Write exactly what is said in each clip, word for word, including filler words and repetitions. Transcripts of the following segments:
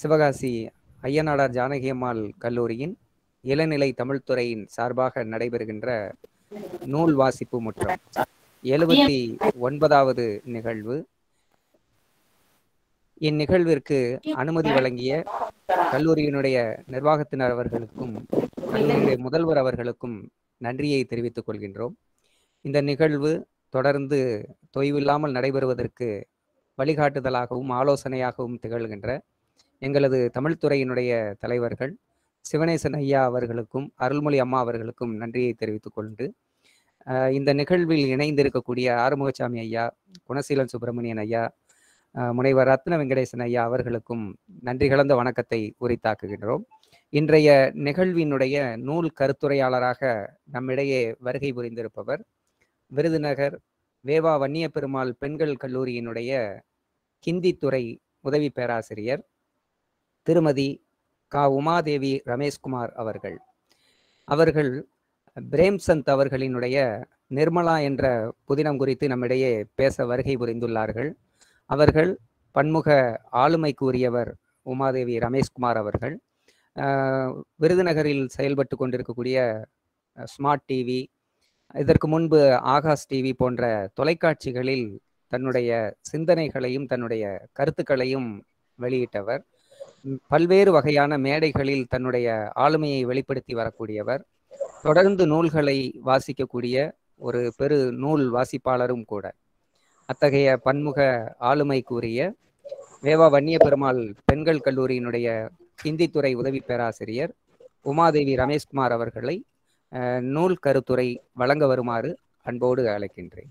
சிவகாசி ஐயனாடார் ஜானகியம்மாள் கல்லூரியின் இளநிலை தமிழ்துறையின் சார்பாக நடைபெறுகின்ற நூல் வாசிப்பு முற்றம் எழுபத்தி ஒன்பதாவது நிகழ்வு. இந்நிகழ்விற்கு அனுமதி வழங்கிய கல்லூரியினுடைய நிர்வாகத்தினர் அவர்களுக்கும் கல்லூரியுடைய முதல்வர் அவர்களுக்கும் நன்றியை தெரிவித்துக் கொள்கின்றோம். இந்த நிகழ்வு தொடர்ந்து தொய்வில்லாமல் நடைபெறுவதற்கு வழிகாட்டுதலாகவும் ஆலோசனையாகவும் திகழ்கின்ற எங்களது தமிழ்துறையினுடைய தலைவர்கள் சிவனேசன் ஐயா அவர்களுக்கும் அருள்மொழி அம்மா அவர்களுக்கும் நன்றியை தெரிவித்துக் கொண்டு இந்த நிகழ்வில் இணைந்திருக்கக்கூடிய ஆறுமுகசாமி ஐயா, குணசீலன் சுப்பிரமணியன் ஐயா, முனைவர் ரத்ன வெங்கடேசன் ஐயா அவர்களுக்கும் நன்றி கலந்த வணக்கத்தை உரித்தாக்குகின்றோம். இன்றைய நிகழ்வினுடைய நூல் கருத்துரையாளராக நம்மிடையே வருகை புரிந்திருப்பவர் விருதுநகர் வேவா வன்னிய பெருமாள் பெண்கள் கல்லூரியினுடைய ஹிந்தி துறை உதவி பேராசிரியர் திருமதி கா உமா தேவி ரமேஷ்குமார் அவர்கள். அவர்கள் பிரேம்சந்த் அவர்களினுடைய நிர்மலா என்ற புதினம் குறித்து நம்மிடையே பேச வருகை புரிந்துள்ளார்கள். அவர்கள் பன்முக ஆளுமை கூறியவர் உமாதேவி ரமேஷ்குமார் அவர்கள். விருதுநகரில் செயல்பட்டு கொண்டிருக்கக்கூடிய ஸ்மார்ட் டிவி, இதற்கு முன்பு ஆகாஷ் டிவி போன்ற தொலைக்காட்சிகளில் தன்னுடைய சிந்தனைகளையும் தன்னுடைய கருத்துக்களையும் வெளியிட்டவர். பல்வேறு வகையான மேடைகளில் தன்னுடைய ஆளுமையை வெளிப்படுத்தி வரக்கூடியவர். தொடர்ந்து நூல்களை வாசிக்கக்கூடிய ஒரு பெரு நூல் வாசிப்பாளரும் கூட. அத்தகைய பன்முக ஆளுமை கூறிய வேவா வன்னிய பெருமாள் பெண்கள் கல்லூரியினுடைய ஹிந்தி துறை உதவி பேராசிரியர் உமாதேவி ரமேஷ்குமார் அவர்களை நூல் கருத்துரை வழங்க வருமாறு அன்போடு அழைக்கின்றேன்.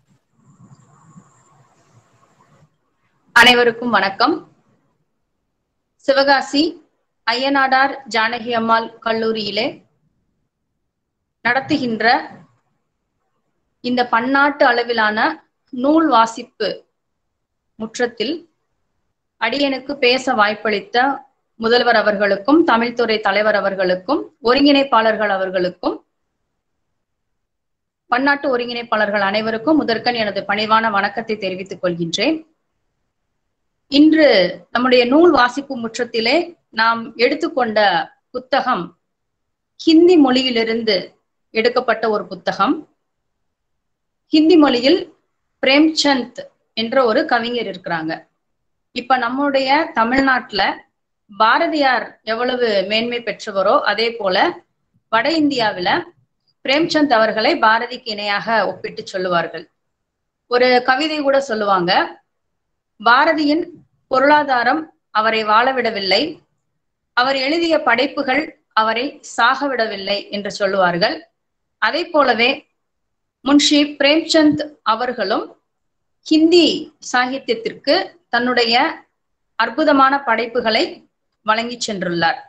அனைவருக்கும் வணக்கம். சிவகாசி ஐயனாடார் ஜானகி அம்மாள் கல்லூரியிலே நடத்துகின்ற இந்த பன்னாட்டு அளவிலான நூல் வாசிப்பு முற்றத்தில் அடியனுக்கு பேச வாய்ப்பளித்த முதல்வர் அவர்களுக்கும் தமிழ்துறை தலைவர் அவர்களுக்கும் ஒருங்கிணைப்பாளர்கள் அவர்களுக்கும் பன்னாட்டு ஒருங்கிணைப்பாளர்கள் அனைவருக்கும் முதற்கண் எனது பணிவான வணக்கத்தை தெரிவித்துக் கொள்கின்றேன். இன்று நம்முடைய நூல் வாசிப்பு முற்றத்திலே நாம் எடுத்துக்கொண்ட புத்தகம் ஹிந்தி மொழியிலிருந்து எடுக்கப்பட்ட ஒரு புத்தகம். ஹிந்தி மொழியில் பிரேம்சந்த் என்ற ஒரு கவிஞர் இருக்கிறாங்க. இப்ப நம்முடைய தமிழ்நாட்டுல பாரதியார் எவ்வளவு மேன்மை பெற்றவரோ அதே போல வட இந்தியாவில பிரேம்சந்த் அவர்களை பாரதிக்கு இணையாக ஒப்பிட்டு சொல்லுவார்கள். ஒரு கவிதை கூட சொல்லுவாங்க, பாரதியின் பொருளாதாரம் அவரை வாழவிடவில்லை, அவர் எழுதிய படைப்புகள் அவரை சாகவிடவில்லை என்று சொல்லுவார்கள். அதே போலவே முன்ஷி பிரேம்சந்த் அவர்களும் ஹிந்தி சாகித்யத்திற்கு தன்னுடைய அற்புதமான படைப்புகளை வழங்கி சென்றுள்ளார்.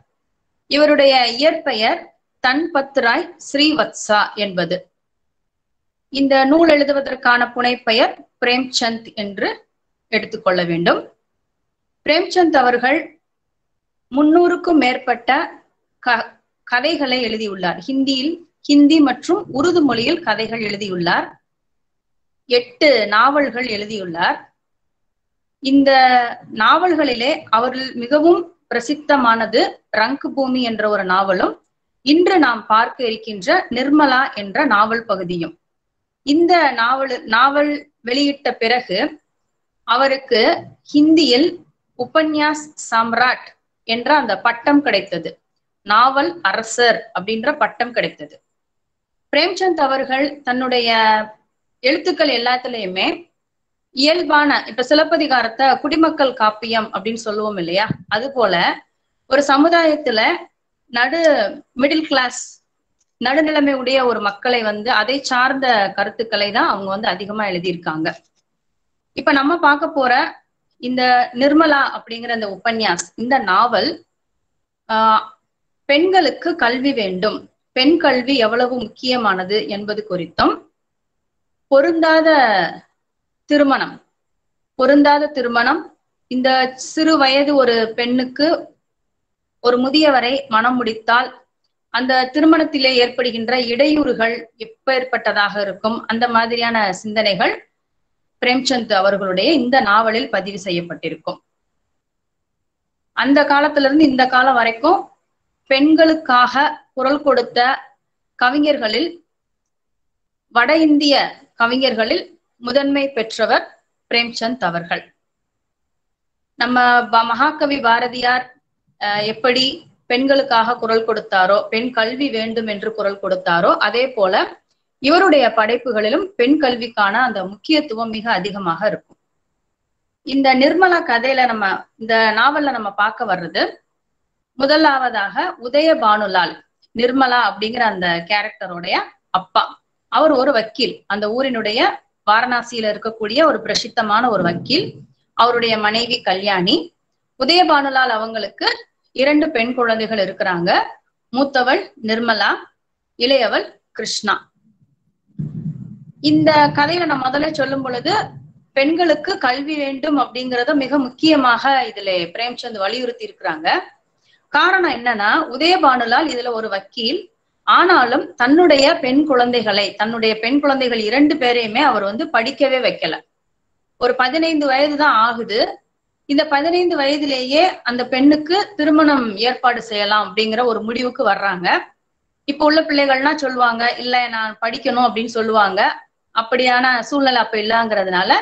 இவருடைய இயற்பெயர் தன்பத் ராய் ஸ்ரீவத்சா என்பது. இந்த நூல் எழுதுவதற்கான புனைப்பெயர் பிரேம்சந்த் என்று எடுத்துக்கொள்ள வேண்டும். பிரேம்சந்த் அவர்கள் முன்னூறுக்கும் மேற்பட்ட க கதைகளை எழுதியுள்ளார். ஹிந்தியில் ஹிந்தி மற்றும் உருது மொழியில் கதைகள் எழுதியுள்ளார். எட்டு நாவல்கள் எழுதியுள்ளார். இந்த நாவல்களிலே அவர்கள் மிகவும் பிரசித்தமானது ரங்கபூமி என்ற ஒரு நாவலும் இன்று நாம் பார்க்க இருக்கின்ற நிர்மலா என்ற நாவல் பகுதியும். இந்த நாவல் நாவல் வெளியிட்ட பிறகு அவருக்கு ஹிந்தியில் உபன்யாஸ் சம்ராட் என்ற அந்த பட்டம் கிடைத்தது. நாவல் அரசர் அப்படின்ற பட்டம் கிடைத்தது. பிரேம்சந்த் அவர்கள் தன்னுடைய எழுத்துக்கள் எல்லாத்துலயுமே இயல்பான, இப்ப சிலப்பதிகாரத்தை குடிமக்கள் காப்பியம் அப்படின்னு சொல்லுவோம் இல்லையா, அது போல ஒரு சமுதாயத்துல நடு மிடில் கிளாஸ் நடுநிலைமை உடைய ஒரு மக்களை வந்து அதை சார்ந்த கருத்துக்களை தான் அவங்க வந்து அதிகமா எழுதியிருக்காங்க. இப்ப நம்ம பார்க்க போற இந்த நிர்மலா அப்படிங்கிற இந்த உபன்யாஸ், இந்த நாவல் ஆஹ் பெண்களுக்கு கல்வி வேண்டும், பெண் கல்வி எவ்வளவு முக்கியமானது என்பது குறித்தும், பொருந்தாத திருமணம் பொருந்தாத திருமணம் இந்த சிறு வயது ஒரு பெண்ணுக்கு ஒரு முதியவரை மனம் முடித்தால் அந்த திருமணத்திலே ஏற்படுகின்ற இடையூறுகள் எப்பேற்பட்டதாக இருக்கும், அந்த மாதிரியான சிந்தனைகள் பிரேம்சந்த் அவர்களுடைய இந்த நாவலில் பதிவு செய்யப்பட்டிருக்கும். அந்த காலத்துல இருந்து இந்த காலம் வரைக்கும் பெண்களுக்காக குரல் கொடுத்த கவிஞர்களில் வட இந்திய கவிஞர்களில் முதன்மை பெற்றவர் பிரேம்சந்த் அவர்கள். நம்ம மகாகவி பாரதியார் எப்படி பெண்களுக்காக குரல் கொடுத்தாரோ, பெண் கல்வி வேண்டும் என்று குரல் கொடுத்தாரோ, அதே போல இவருடைய படைப்புகளிலும் பெண் கல்விக்கான அந்த முக்கியத்துவம் மிக அதிகமாக இருக்கும். இந்த நிர்மலா கதையில நம்ம இந்த நாவல்ல நம்ம பார்க்க வர்றது, முதலாவதாக உதய பானுலால், நிர்மலா அப்படிங்கிற அந்த கேரக்டருடைய அப்பா, அவர் ஒரு வக்கீல், அந்த ஊரினுடைய வாரணாசியில இருக்கக்கூடிய ஒரு பிரசித்தமான ஒரு வக்கீல். அவருடைய மனைவி கல்யாணி. உதயபானுலால் அவங்களுக்கு இரண்டு பெண் குழந்தைகள் இருக்கிறாங்க. மூத்தவள் நிர்மலா, இளையவள் கிருஷ்ணா. இந்த கதையில நான் முதல்ல சொல்லும் பொழுது பெண்களுக்கு கல்வி வேண்டும் அப்படிங்கிறத மிக முக்கியமாக இதுல பிரேம்சந்த் வலியுறுத்தி இருக்கிறாங்க. காரணம் என்னன்னா, உதயபானுலால் இதுல ஒரு வக்கீல், ஆனாலும் தன்னுடைய பெண் குழந்தைகளை, தன்னுடைய பெண் குழந்தைகள் இரண்டு பேரையுமே அவர் வந்து படிக்கவே வைக்கல. ஒரு பதினைந்து வயது தான் ஆகுது. இந்த பதினைந்து வயதிலேயே அந்த பெண்ணுக்கு திருமணம் ஏற்பாடு செய்யலாம் அப்படிங்கிற ஒரு முடிவுக்கு வர்றாங்க. இப்ப உள்ள பிள்ளைகள்னா சொல்லுவாங்க, இல்ல நான் படிக்கணும் அப்படின்னு சொல்லுவாங்க. அப்படியான சூழ்நிலை அப்ப இல்லங்கிறதுனால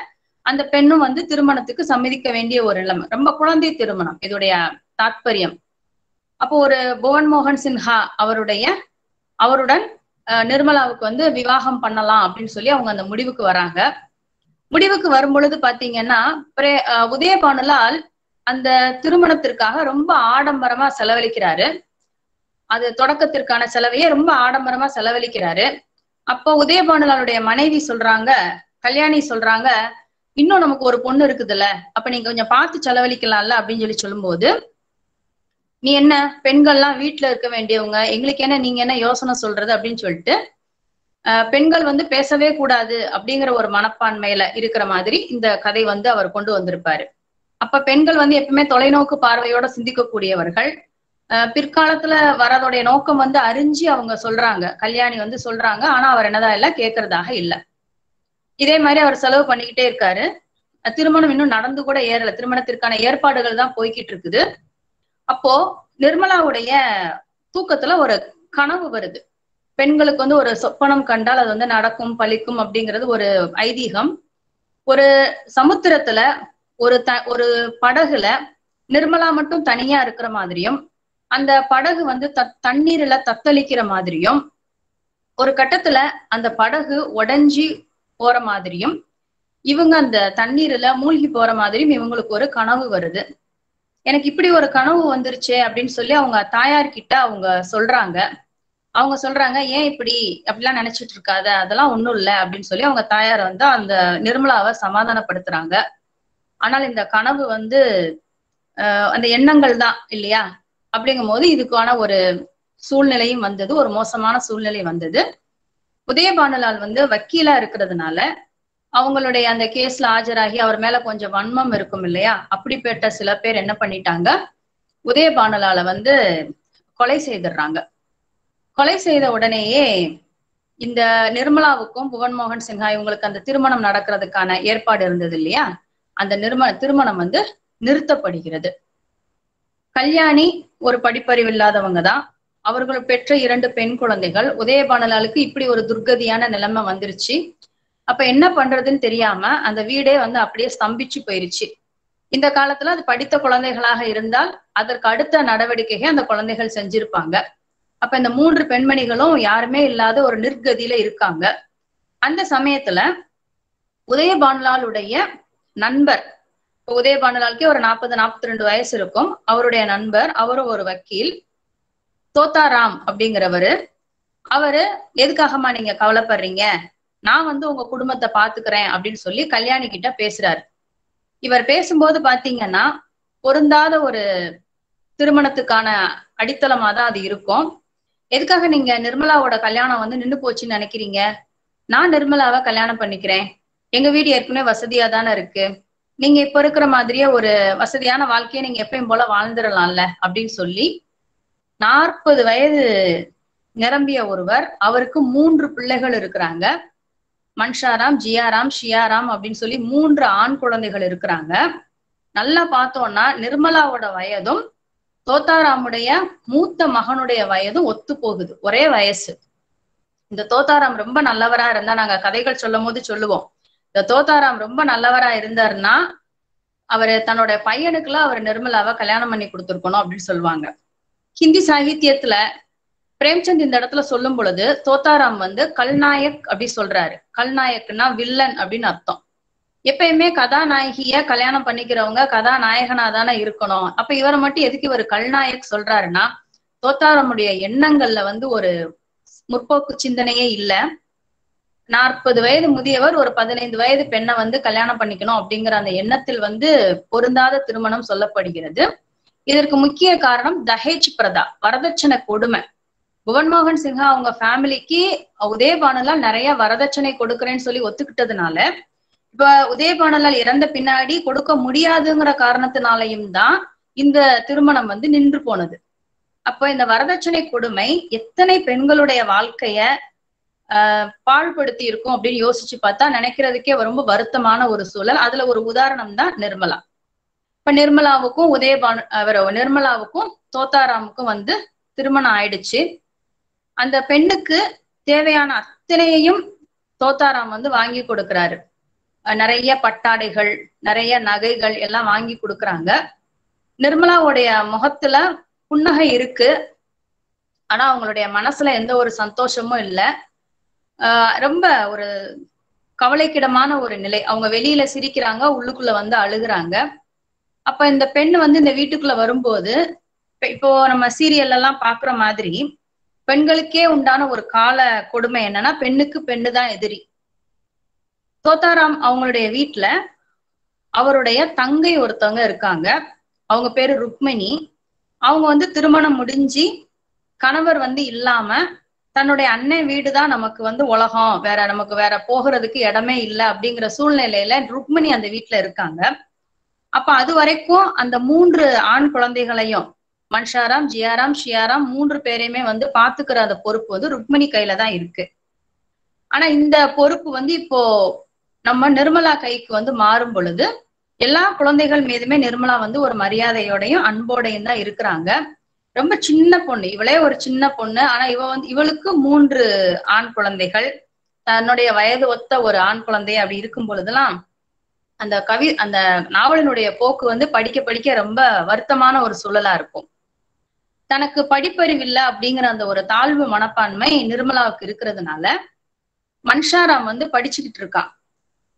அந்த பெண்ணும் வந்து திருமணத்துக்கு சம்மதிக்க வேண்டிய ஒரு நிலைமை. ரொம்ப குழந்தை திருமணம் இதோடைய தாற்பயம். அப்போ ஒரு புவன் மோகன் சின்ஹா அவருடைய அவருடன் நிர்மலாவுக்கு வந்து விவாகம் பண்ணலாம் அப்படின்னு சொல்லி அவங்க அந்த முடிவுக்கு வராங்க. முடிவுக்கு வரும் பொழுது பாத்தீங்கன்னா, பிரே உதயபானுலால் அந்த திருமணத்திற்காக ரொம்ப ஆடம்பரமா செலவழிக்கிறாரு. அது தொடக்கத்திற்கான செலவையே ரொம்ப ஆடம்பரமா செலவழிக்கிறாரு. அப்போ உதயபானுலாலுடைய மனைவி சொல்றாங்க, கல்யாணி சொல்றாங்க, இன்னும் நமக்கு ஒரு பொண்ணு இருக்குதுல்ல, அப்ப நீங்க கொஞ்சம் பார்த்து செலவழிக்கலாம்ல அப்படின்னு சொல்லி சொல்லும்போது, நீ என்ன பெண்கள்லாம் வீட்டுல இருக்க வேண்டியவங்க, எங்களுக்கு என்ன நீங்க என்ன யோசனை சொல்றது அப்படின்னு சொல்லிட்டு பெண்கள் வந்து பேசவே கூடாது அப்படிங்கிற ஒரு மனப்பான்மையில இருக்கிற மாதிரி இந்த கதை வந்து அவர் கொண்டு வந்திருப்பாரு. அப்ப பெண்கள் வந்து எப்பவுமே தொலைநோக்கு பார்வையோட சிந்திக்கக்கூடியவர்கள். அஹ் பிற்காலத்துல வரதோடைய நோக்கம் வந்து அறிஞ்சு அவங்க சொல்றாங்க, கல்யாணி வந்து சொல்றாங்க. ஆனா அவர் என்னதான் இல்ல கேட்கறதாக இல்ல. இதே மாதிரி அவர் செலவு பண்ணிக்கிட்டே இருக்காரு. திருமணம் இன்னும் நடந்து கூட ஏறல, திருமணத்திற்கான ஏற்பாடுகள் தான் போய்கிட்டு இருக்குது. அப்போ நிர்மலாவுடைய தூக்கத்துல ஒரு கனவு வருது. பெண்களுக்கு வந்து ஒரு சொப்பனம் கண்டால் அது வந்து நடக்கும் பழிக்கும் அப்படிங்கிறது ஒரு ஐதீகம். ஒரு சமுத்திரத்துல ஒரு த ஒரு படகுல நிர்மலா மட்டும் தனியா இருக்கிற மாதிரியும், அந்த படகு வந்து த தண்ணீர்ல தத்தளிக்கிற மாதிரியும், ஒரு கட்டத்துல அந்த படகு உடைஞ்சி போற மாதிரியும், இவங்க அந்த தண்ணீர்ல மூழ்கி போற மாதிரியும் இவங்களுக்கு ஒரு கனவு வருது. எனக்கு இப்படி ஒரு கனவு வந்துருச்சு அப்படின்னு சொல்லி அவங்க தாயார்கிட்ட அவங்க சொல்றாங்க. அவங்க சொல்றாங்க, ஏன் இப்படி அப்படிலாம் நினைச்சிட்டு இருக்காத, அதெல்லாம் ஒண்ணும் இல்லை அப்படின்னு சொல்லி அவங்க தாயார் வந்து அந்த நிர்மலாவை சமாதானப்படுத்துறாங்க. ஆனால் இந்த கனவு வந்து அஹ் அந்த எண்ணங்கள் தான் இல்லையா, அப்படிங்கும் போது இதுக்கான ஒரு சூழ்நிலையும் வந்தது, ஒரு மோசமான சூழ்நிலை வந்தது. உதயபானுலால் வந்து வக்கீலா இருக்கிறதுனால அவங்களுடைய அந்த கேஸ்ல ஆஜராகி அவர் மேல கொஞ்சம் வன்மம் இருக்கும் இல்லையா, அப்படிப்பட்ட சில பேர் என்ன பண்ணிட்டாங்க, உதயபானுலால வந்து கொலை செய்திடுறாங்க. கொலை செய்த உடனேயே இந்த நிர்மலாவுக்கும் புவன்மோகன் சின்ஹா இவங்களுக்கு அந்த திருமணம் நடக்கிறதுக்கான ஏற்பாடு இருந்தது இல்லையா, அந்த நிர்ம திருமணம் வந்து நிறுத்தப்படுகிறது. கல்யாணி ஒரு படிப்பறிவு இல்லாதவங்க தான். அவர்கள் பெற்ற இரண்டு பெண் குழந்தைகள். உதயபானுலாலுக்கு இப்படி ஒரு துர்கதியான நிலைமை வந்துருச்சு. அப்ப என்ன பண்றதுன்னு தெரியாம அந்த வீடே வந்து அப்படியே ஸ்தம்பிச்சு போயிருச்சு. இந்த காலத்துல அது படித்த குழந்தைகளாக இருந்தால் அதற்கு அடுத்த நடவடிக்கையை அந்த குழந்தைகள் செஞ்சிருப்பாங்க. அப்ப இந்த மூன்று பெண்மணிகளும் யாருமே இல்லாத ஒரு நிர்கதியில இருக்காங்க. அந்த சமயத்துல உதயபானுலாலுடைய நண்பர், இப்போ உதயபானுலாலுக்கே ஒரு நாற்பது நாற்பத்தி ரெண்டு வயசு இருக்கும், அவருடைய நண்பர், அவரும் ஒரு வக்கீல், தோத்தாராம் அப்படிங்கிறவரு, அவரு எதுக்காகமா நீங்க கவலைப்படுறீங்க, நான் வந்து உங்க குடும்பத்தை பாத்துக்கிறேன் அப்படின்னு சொல்லி கல்யாணி கிட்ட பேசுறாரு. இவர் பேசும்போது பாத்தீங்கன்னா பொருந்தாத ஒரு திருமணத்துக்கான அடித்தளமா தான் அது இருக்கும். எதுக்காக நீங்க நிர்மலாவோட கல்யாணம் வந்து நின்று போச்சுன்னு நினைக்கிறீங்க, நான் நிர்மலாவை கல்யாணம் பண்ணிக்கிறேன், எங்க வீடு ஏற்கனவே வசதியா தானே இருக்கு, நீங்க இப்ப இருக்கிற மாதிரியே ஒரு வசதியான வாழ்க்கையை நீங்க எப்பயும் போல வாழ்ந்துடலாம்ல அப்படின்னு சொல்லி நாற்பது வயது நிரம்பிய ஒருவர், அவருக்கு மூன்று பிள்ளைகள் இருக்கிறாங்க, மன்ஷாராம், ஜியாராம், ஷியாராம் அப்படின்னு சொல்லி மூன்று ஆண் குழந்தைகள் இருக்கிறாங்க. நல்லா பார்த்தோம்னா நிர்மலாவோட வயதும் தோத்தாராமுடைய மூத்த மகனுடைய வயதும் ஒத்து போகுது, ஒரே வயசு. இந்த தோத்தாராம் ரொம்ப நல்லவரா இருந்தா, நாங்க கதைகள் சொல்லும் போது சொல்லுவோம், இந்த தோத்தாராம் ரொம்ப நல்லவரா இருந்தாருன்னா அவரு தன்னோட பையனுக்குலாம் அவர் நிர்மலாவை கல்யாணம் பண்ணி கொடுத்துருக்கணும் அப்படின்னு சொல்லுவாங்க. ஹிந்தி சாகித்யத்துல பிரேம்சந்த் இந்த இடத்துல சொல்லும் பொழுது தோத்தாராம் வந்து கல்நாயக் அப்படி சொல்றாரு. கல்நாயக்னா வில்லன் அப்படின்னு அர்த்தம். எப்பயுமே கதாநாயகிய கல்யாணம் பண்ணிக்கிறவங்க கதாநாயகனா தானே இருக்கணும். அப்ப இவரை மட்டும் எதுக்கு இவர் கல்நாயக் சொல்றாருன்னா, தோத்தாராமுடைய எண்ணங்கள்ல வந்து ஒரு முற்போக்கு சிந்தனையே இல்ல. நாற்பது வயது முதியவர் ஒரு பதினைந்து வயது பெண்ணை வந்து கல்யாணம் பண்ணிக்கணும் அப்படிங்கிற அந்த எண்ணத்தில் வந்து பொருந்தாத திருமணம் சொல்லப்படுகிறது. இதற்கு முக்கிய காரணம் தஹேஜ் பிரதா, வரதட்சணை கொடுமை. புவன்மோகன் சிங்கா அவங்க ஃபேமிலிக்கு உதயபானுலால் நிறைய வரதட்சணை கொடுக்குறேன்னு சொல்லி ஒத்துக்கிட்டதுனால, இப்ப உதயபானுலால் இறந்த பின்னாடி கொடுக்க முடியாதுங்கிற காரணத்தினாலையும் தான் இந்த திருமணம் வந்து நின்று போனது. அப்ப இந்த வரதட்சணை கொடுமை எத்தனை பெண்களுடைய வாழ்க்கைய ஆஹ் பாழ்படுத்தி இருக்கும் அப்படின்னு யோசிச்சு பார்த்தா நினைக்கிறதுக்கே ரொம்ப வருத்தமான ஒரு சூழல். அதுல ஒரு உதாரணம் தான் நிர்மலா. இப்ப நிர்மலாவுக்கும் உதயபானு அவர் நிர்மலாவுக்கும் தோத்தாராமுக்கும் வந்து திருமணம் ஆயிடுச்சு. அந்த பெண்ணுக்கு தேவையான அத்தனையையும் தோத்தாராம் வந்து வாங்கி கொடுக்குறாரு. நிறைய பட்டாடைகள், நிறைய நகைகள் எல்லாம் வாங்கி கொடுக்குறாங்க. நிர்மலாவுடைய முகத்துல புன்னகை இருக்கு, ஆனா அவங்களுடைய மனசுல எந்த ஒரு சந்தோஷமும் இல்லை. ஆஹ் ரொம்ப ஒரு கவலைக்கிடமான ஒரு நிலை. அவங்க வெளியில சிரிக்கிறாங்க, உள்ளுக்குள்ள வந்து அழுகுறாங்க. அப்ப இந்த பெண் வந்து இந்த வீட்டுக்குள்ள வரும்போது, இப்போ நம்ம சீரியல் எல்லாம் பாக்குற மாதிரி பெண்களுக்கே உண்டான ஒரு கால கொடுமை என்னன்னா, பெண்ணுக்கு பெண்ணு தான் எதிரி. தோத்தாராம் அவங்களுடைய வீட்டுல அவருடைய தங்கை ஒருத்தவங்க இருக்காங்க, அவங்க பேரு ருக்மிணி. அவங்க வந்து திருமணம் முடிஞ்சு கணவர் வந்து இல்லாம தன்னுடைய அண்ணன் வீடுதான் நமக்கு வந்து உலகம், வேற நமக்கு வேற போகிறதுக்கு இடமே இல்லை அப்படிங்கிற சூழ்நிலையில ருக்மிணி அந்த வீட்டுல இருக்காங்க. அப்ப அது வரைக்கும் அந்த மூன்று ஆண் குழந்தைகளையும், மன்ஷாராம், ஜியாராம், ஷியாராம், மூன்று பேரையுமே வந்து பாத்துக்கிற அந்த பொறுப்பு வந்து ருக்மிணி கையில தான் இருக்கு. ஆனா இந்த பொறுப்பு வந்து இப்போ நம்ம நிர்மலா கைக்கு வந்து மாறும் பொழுது எல்லா குழந்தைகள் மீதுமே நிர்மலா வந்து ஒரு மரியாதையோடையும் அன்போடையும் தான் இருக்கிறாங்க. ரொம்ப சின்ன பொண்ணு, இவளே ஒரு சின்ன பொண்ணு, ஆனா இவ வந்து இவளுக்கு மூன்று ஆண் குழந்தைகள், தன்னுடைய வயது ஒத்த ஒரு ஆண் குழந்தை. அப்படி இருக்கும் பொழுதெல்லாம் அந்த கவி அந்த நாவலினுடைய போக்கு வந்து படிக்க படிக்க ரொம்ப வருத்தமான ஒரு சூழலா இருக்கும். தனக்கு படிப்பறிவில்லை அப்படிங்கிற அந்த ஒரு தாழ்வு மனப்பான்மை நிர்மலாவுக்கு இருக்கிறதுனால மன்ஷாராம் வந்து படிச்சுக்கிட்டு இருக்கான்.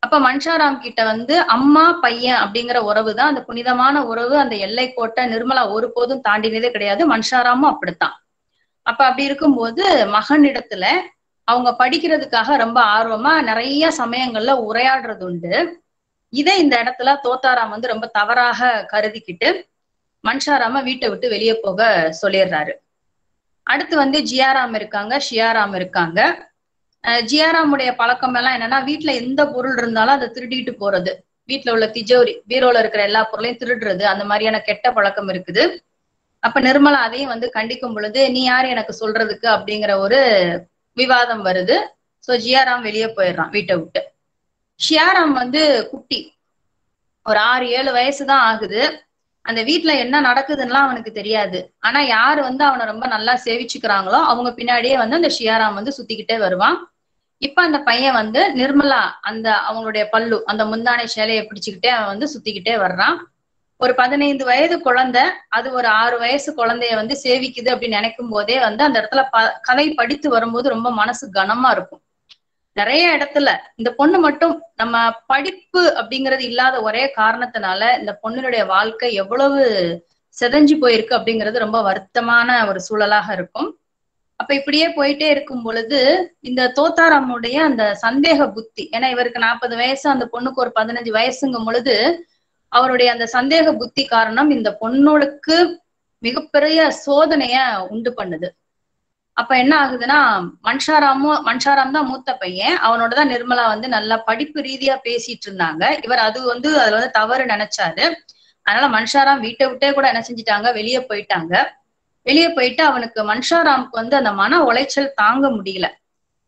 அப்ப மன்ஷாராம் கிட்ட வந்து அம்மா பையன் அப்படிங்கிற உறவு தான் அந்த புனிதமான உறவு, அந்த எல்லை கோட்டை நிர்மலா ஒருபோதும் தாண்டினதே கிடையாது. மன்ஷாராமும் அப்படித்தான். அப்ப அப்படி இருக்கும்போது மகனிடத்துல அவங்க படிக்கிறதுக்காக ரொம்ப ஆர்வமா நிறைய சமயங்கள்ல உரையாடுறது உண்டு. இதை இந்த இடத்துல தோத்தாராம் வந்து ரொம்ப தவறாக கருதிக்கிட்டு மன்ஷாராம வீட்டை விட்டு வெளியே போக சொல்லிடுறாரு. அடுத்து வந்து ஜியாராம் இருக்காங்க, ஷியாராம் இருக்காங்க. ஜியாராமுடைய பழக்கம் எல்லாம் என்னன்னா, வீட்டுல எந்த பொருள் இருந்தாலும் அதை திருடிட்டு போறது, வீட்டுல உள்ள திஜோரி பீரோல இருக்கிற எல்லா பொருளையும் திருடுறது, அந்த மாதிரியான கெட்ட பழக்கம் இருக்குது. அப்ப நிர்மலா அதையும் வந்து கண்டிக்கும் பொழுது, நீ யாரு எனக்கு சொல்றதுக்கு அப்படிங்கிற ஒரு விவாதம் வருது. சோ ஜியாராம் வெளியே போயிடுறான் வீட்டை விட்டு. ஷியாராம் வந்து குட்டி, ஒரு ஆறு ஏழு வயசுதான் ஆகுது. அந்த வீட்டுல என்ன நடக்குதுன்னா அவனுக்கு தெரியாது. ஆனா யாரு வந்து அவனை ரொம்ப நல்லா சேவிச்சுக்கிறாங்களோ அவங்க பின்னாடியே வந்து அந்த ஷியாராம் வந்து சுத்திக்கிட்டே வருவான். இப்ப அந்த பையன் வந்து நிர்மலா அந்த அவங்களுடைய பல்லு அந்த முந்தானை சேலையை பிடிச்சுக்கிட்டே அவன் வந்து சுத்திக்கிட்டே வர்றான். ஒரு பதினைந்து வயது குழந்தை அது ஒரு ஆறு வயசு குழந்தைய வந்து சேவிக்குது அப்படின்னு நினைக்கும் போதே வந்து அந்த இடத்துல ப கதை படித்து வரும்போது ரொம்ப மனசு கனமா இருக்கும். நிறைய இடத்துல இந்த பொண்ணு மட்டும் நம்ம படிப்பு அப்படிங்கிறது இல்லாத ஒரே காரணத்தினால இந்த பொண்ணுடைய வாழ்க்கை எவ்வளவு செதஞ்சு போயிருக்கு அப்படிங்கிறது ரொம்ப வருத்தமான ஒரு சூழலாக இருக்கும். அப்ப இப்படியே போயிட்டே இருக்கும் பொழுது இந்த தோத்தாராமுடைய அந்த சந்தேக புத்தி, ஏன்னா இவருக்கு நாற்பது வயசு அந்த பொண்ணுக்கு ஒரு பதினஞ்சு வயசுங்கும் பொழுது அவருடைய அந்த சந்தேக புத்தி காரணம் இந்த பொண்ணுக்கு மிகப்பெரிய சோதனைய உண்டு பண்ணுது. அப்ப என்ன ஆகுதுன்னா, மன்ஷாராமும் மன்ஷாராம் தான் மூத்த பையன், அவனோட தான் நிர்மலா வந்து நல்லா படிப்பு ரீதியா பேசிட்டு இருந்தாங்க. இவர் அது வந்து அதுல வந்து தவறு நினைச்சாரு. அதனால மன்ஷாராம் வீட்டை விட்டே கூட என்ன செஞ்சுட்டாங்க, வெளியே போயிட்டாங்க. வெளியே போயிட்டு அவனுக்கு மன்ஷாராமுக்கு வந்து அந்த மன உளைச்சல் தாங்க முடியல.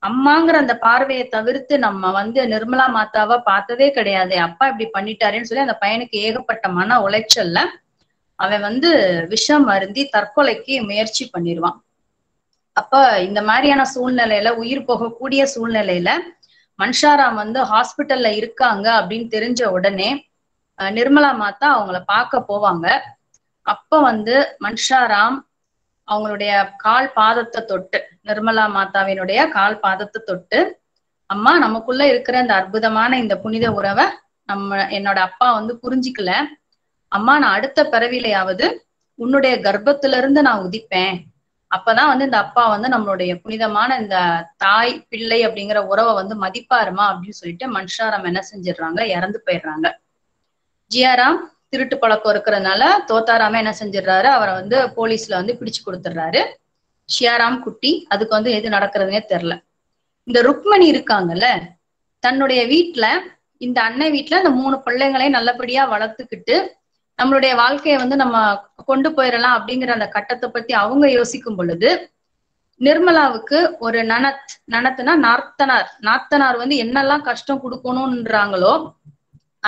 அம்மாங்கற அந்த பார்வையை தவிர்த்து நம்ம வந்து நிர்மலா மாதாவை பார்த்ததே கிடையாது. அப்பா இப்படி பண்ணிட்டாருன்னு சொல்லி அந்த பையனுக்கு ஏகப்பட்ட மன உளைச்சல்ல அவன் வந்து விஷம் அருந்தி தற்கொலைக்கு முயற்சி பண்ணிடுவான். அப்ப இந்த மாதிரியான சூழ்நிலையில, உயிர் போகக்கூடிய சூழ்நிலையில மன்ஷாராம் வந்து ஹாஸ்பிட்டல்ல இருக்காங்க அப்படின்னு தெரிஞ்ச உடனே நிர்மலா மாதா அவங்கள பார்க்க போவாங்க. அப்ப வந்து மன்ஷாராம் அவங்களுடைய கால் பாதத்தை தொட்டு, நிர்மலா மாதாவினுடைய கால் பாதத்தை தொட்டு, அம்மா நமக்குள்ள இருக்கிற இந்த அற்புதமான இந்த புனித உறவை நம்ம என்னோட அப்பா வந்து புரிஞ்சிக்கல அம்மா, நான் அடுத்த பிறவிலையாவது உன்னுடைய கர்ப்பத்துல இருந்து நான் உதிப்பேன், அப்பதான் வந்து இந்த அப்பா வந்து நம்மளுடைய புனிதமான இந்த தாய் பிள்ளை அப்படிங்கிற உறவை வந்து மதிப்பாருமா அப்படின்னு சொல்லிட்டு மன்ஷாராம் என்ன செஞ்சிடறாங்க, இறந்து போயிடுறாங்க. ஜியாராம் திருட்டு பழக்கம் இருக்கிறதுனால தோத்தாராம என்ன செஞ்சிடறாரு, அவரை வந்து போலீஸ்ல வந்து பிடிச்சு கொடுத்துடுறாரு. ஷியாராம் குட்டி, அதுக்கு வந்து எது நடக்கிறதுனே தெரியல. இந்த ருக்மணி இருக்காங்கல்ல, தன்னுடைய வீட்டுல இந்த அன்னை வீட்டுல இந்த மூணு பிள்ளைங்களையும் நல்லபடியா வளர்த்துக்கிட்டு நம்மளுடைய வாழ்க்கையை வந்து நம்ம கொண்டு போயிடலாம் அப்படிங்கிற அந்த கட்டத்தை பத்தி அவங்க யோசிக்கும் பொழுது நிர்மலாவுக்கு ஒரு நனத், நனத்துனா நாத்தனார், நாத்தனார் வந்து என்னெல்லாம் கஷ்டம் கொடுக்கணும்ன்றாங்களோ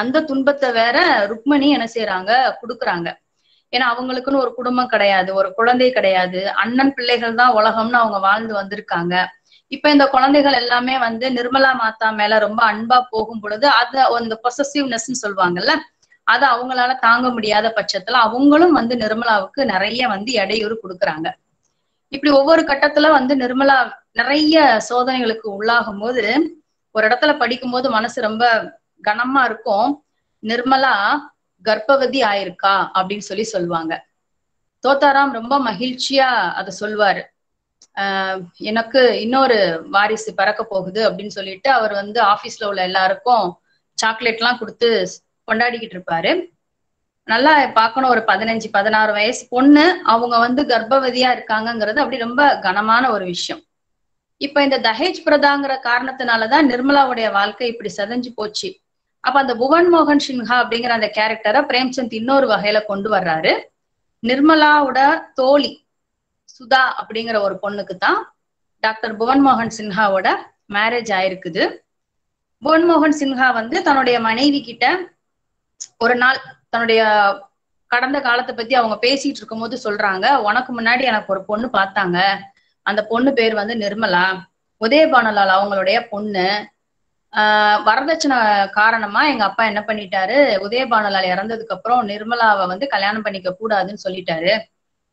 அந்த துன்பத்தை வேற ருக்மணி என்ன செய்யறாங்க, கொடுக்குறாங்க. ஏன்னா அவங்களுக்குன்னு ஒரு குடும்பம் கிடையாது, ஒரு குழந்தை கிடையாது, அண்ணன் பிள்ளைகள் தான் உலகம்னு அவங்க வாழ்ந்து வந்திருக்காங்க. இப்ப இந்த குழந்தைகள் எல்லாமே வந்து நிர்மலா மாதா மேல ரொம்ப அன்பா போகும் பொழுது அது அந்த பொசசிவ்னஸ்ன்னு சொல்லுவாங்கல்ல, அதை அவங்களால தாங்க முடியாத பட்சத்துல அவங்களும் வந்து நிர்மலாவுக்கு நிறைய வந்து இடையூறு கொடுக்குறாங்க. இப்படி ஒவ்வொரு கட்டத்துல வந்து நிர்மலா நிறைய சோதனைகளுக்கு உள்ளாகும் போது, ஒரு இடத்துல படிக்கும் போது மனசு ரொம்ப கனமா இருக்கும், நிர்மலா கர்ப்பவதி ஆயிருக்கா அப்படின்னு சொல்லி சொல்லுவாங்க. தோத்தாராம் ரொம்ப மகிழ்ச்சியா அதை சொல்வாரு. ஆஹ் எனக்கு இன்னொரு வாரிசு பறக்க போகுது அப்படின்னு சொல்லிட்டு அவர் வந்து ஆபீஸ்ல உள்ள எல்லாருக்கும் சாக்லேட் எல்லாம் கொடுத்து கொண்டாடிக்கிட்டு இருப்பாரு. நல்லா பார்க்கணும், ஒரு பதினஞ்சு பதினாறு வயசு பொண்ணு, அவங்க வந்து கர்ப்பவதியா இருக்காங்கிறது அப்படி ரொம்ப கனமான ஒரு விஷயம். இப்ப இந்த தஹேஜ் பிரதாங்கிற காரணத்தினாலதான் நிர்மலாவுடைய வாழ்க்கை இப்படி செதஞ்சு போச்சு. அப்ப அந்த புவன் மோகன் சின்ஹா அப்படிங்கிற அந்த கேரக்டரை பிரேம்சந்த் இன்னொரு வகையில கொண்டு வர்றாரு. நிர்மலாவோட தோழி சுதா அப்படிங்கிற ஒரு பொண்ணுக்கு தான் டாக்டர் புவன் மோகன் சின்ஹாவோட மேரேஜ் ஆயிருக்குது. புவன் மோகன் சின்ஹா வந்து தன்னுடைய மனைவி கிட்ட ஒரு நாள் தன்னுடைய கடந்த காலத்தை பத்தி அவங்க பேசிட்டு இருக்கும் போது சொல்றாங்க, உனக்கு முன்னாடி எனக்கு ஒரு பொண்ணு பார்த்தாங்க, அந்த பொண்ணு பேர் வந்து நிர்மலா, உதயபானலால் அவங்களுடைய பொண்ணு, ஆஹ் வரதட்சணை காரணமா எங்க அப்பா என்ன பண்ணிட்டாரு, உதயபானலால் இறந்ததுக்கு அப்புறம் நிர்மலாவை வந்து கல்யாணம் பண்ணிக்க கூடாதுன்னு சொல்லிட்டாரு,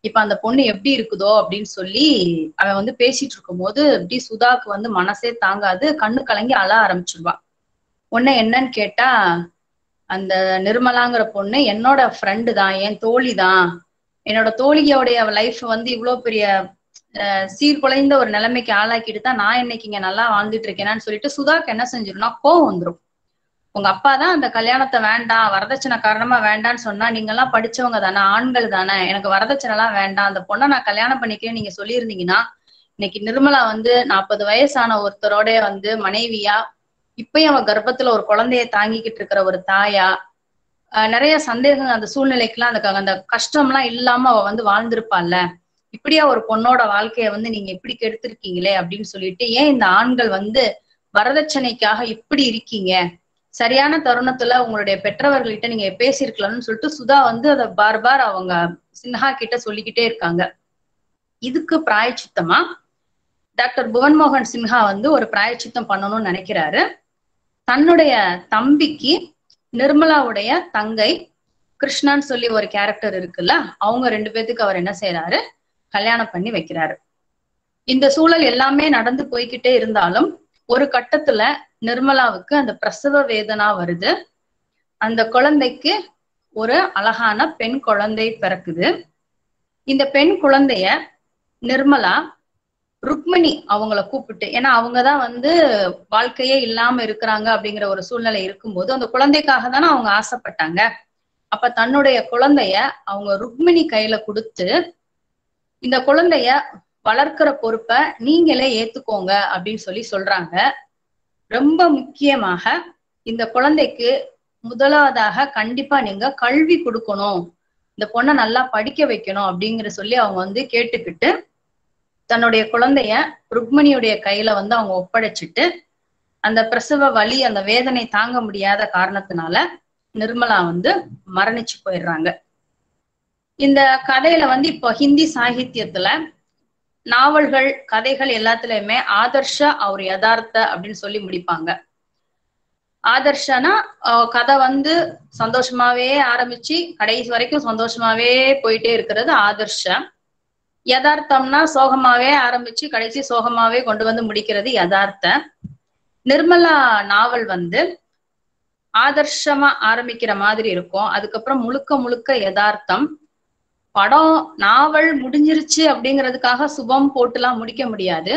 இப்ப அந்த பொண்ணு எப்படி இருக்குதோ அப்படின்னு சொல்லி அவன் வந்து பேசிட்டு இருக்கும் போது இப்படி சுதாக்கு வந்து மனசே தாங்காது, கண்ணு கலங்கி அழ ஆரம்பிச்சிருவா. உன்ன என்னன்னு கேட்டா, அந்த நிர்மலாங்கிற பொண்ணு என்னோட ஃப்ரெண்டு தான், என் தோழி தான், என்னோட தோழியோடைய லைஃப் வந்து இவ்வளோ பெரிய சீர்குலைந்த ஒரு நிலைமைக்கு ஆளாக்கிட்டு தான் நான் இன்னைக்கு இங்க நல்லா வாழ்ந்துட்டு இருக்கேனான்னு சொல்லிட்டு சுதாக்கு என்ன செஞ்சிரும்னா கோவம் வந்துடும். உங்க அப்பா தான் அந்த கல்யாணத்தை வேண்டாம், வரதட்சணை காரணமா வேண்டான்னு சொன்னா, நீங்க எல்லாம் படிச்சவங்க தானே, ஆண்கள் தானே, எனக்கு வரதட்சணை எல்லாம் வேண்டாம், அந்த பொண்ணை நான் கல்யாணம் பண்ணிக்கிறேன்னு நீங்க சொல்லியிருந்தீங்கன்னா இன்னைக்கு நிர்மலா வந்து நாற்பது வயசான ஒருத்தரோட வந்து மனைவியா, இப்பயும் அவன் கர்ப்பத்துல ஒரு குழந்தைய தாங்கிக்கிட்டு இருக்கிற ஒரு தாயா, நிறைய சந்தேகங்கள் அந்த சூழ்நிலைக்கெல்லாம் அந்த அந்த கஷ்டம்லாம் இல்லாம அவ வந்து வாழ்ந்திருப்பாள்ல, இப்படியா ஒரு பொண்ணோட வாழ்க்கைய வந்து நீங்க இப்படி கெடுத்திருக்கீங்களே அப்படின்னு சொல்லிட்டு, ஏன் இந்த ஆண்கள் வந்து வரதட்சணைக்காக இப்படி இருக்கீங்க, சரியான தருணத்துல உங்களுடைய பெற்றவர்கள்கிட்ட நீங்க பேசியிருக்கலாம்னு சொல்லிட்டு சுதா வந்து அதை பார் பார் அவங்க சின்ஹா கிட்ட சொல்லிக்கிட்டே இருக்காங்க. இதுக்கு பிராயச்சித்தமா டாக்டர் புவன் மோகன் சின்ஹா வந்து ஒரு பிராயச்சித்தம் பண்ணணும்னு நினைக்கிறாரு. தன்னுடைய தம்பிக்கு நிர்மலாவுடைய தங்கை கிருஷ்ணான்னு சொல்லி ஒரு கேரக்டர் இருக்குல்ல, அவங்க ரெண்டு பேத்துக்கு அவர் என்ன செய்யறாரு, கல்யாணம் பண்ணி வைக்கிறாரு. இந்த சூழல் எல்லாமே நடந்து போய்கிட்டே இருந்தாலும் ஒரு கட்டத்துல நிர்மலாவுக்கு அந்த பிரசவ வேதனை வருது. அந்த குழந்தைக்கு ஒரு அழகான பெண் குழந்தை பிறக்குது. இந்த பெண் குழந்தைய நிர்மலா ருக்மணி அவங்கள கூப்பிட்டு, ஏன்னா அவங்கதான் வந்து வாழ்க்கையே இல்லாம இருக்கிறாங்க அப்படிங்கிற ஒரு சூழ்நிலை இருக்கும்போது அந்த குழந்தைக்காக தானே அவங்க ஆசைப்பட்டாங்க, அப்ப தன்னுடைய குழந்தைய அவங்க ருக்மிணி கையில கொடுத்து, இந்த குழந்தைய வளர்க்கிற பொறுப்பை நீங்களே ஏத்துக்கோங்க அப்படின்னு சொல்லி சொல்றாங்க. ரொம்ப முக்கியமாக இந்த குழந்தைக்கு முதலாவதாக கண்டிப்பா நீங்க கல்வி கொடுக்கணும், இந்த பொண்ணை நல்லா படிக்க வைக்கணும் அப்படிங்கிற சொல்லி அவங்க வந்து கேட்டுக்கிட்டு தன்னுடைய குழந்தைய ருக்மணியுடைய கையில வந்து அவங்க ஒப்படைச்சிட்டு அந்த பிரசவ வலி அந்த வேதனை தாங்க முடியாத காரணத்தினால நிர்மலா வந்து மரணிச்சு போயிடுறாங்க. இந்த கதையில வந்து இப்போ ஹிந்தி சாகித்யத்துல நாவல்கள் கதைகள் எல்லாத்துலயுமே ஆதர்ஷ அவர் யதார்த்த அப்படின்னு சொல்லி முடிப்பாங்க. ஆதர்ஷனா கதை வந்து சந்தோஷமாவே ஆரம்பிச்சு கடைசி வரைக்கும் சந்தோஷமாவே போயிட்டே இருக்கிறது ஆதர்ஷம். யதார்த்தம்னா சோகமாவே ஆரம்பிச்சு கடைசி சோகமாவே கொண்டு வந்து முடிக்கிறது யதார்த்த. நிர்மலா நாவல் வந்து ஆதர்ஷமா ஆரம்பிக்கிற மாதிரி இருக்கும், அதுக்கப்புறம் முழுக்க முழுக்க யதார்த்தம். படம் நாவல் முடிஞ்சிருச்சு அப்படிங்கிறதுக்காக சுபம் போட்டுலாம் முடிக்க முடியாது.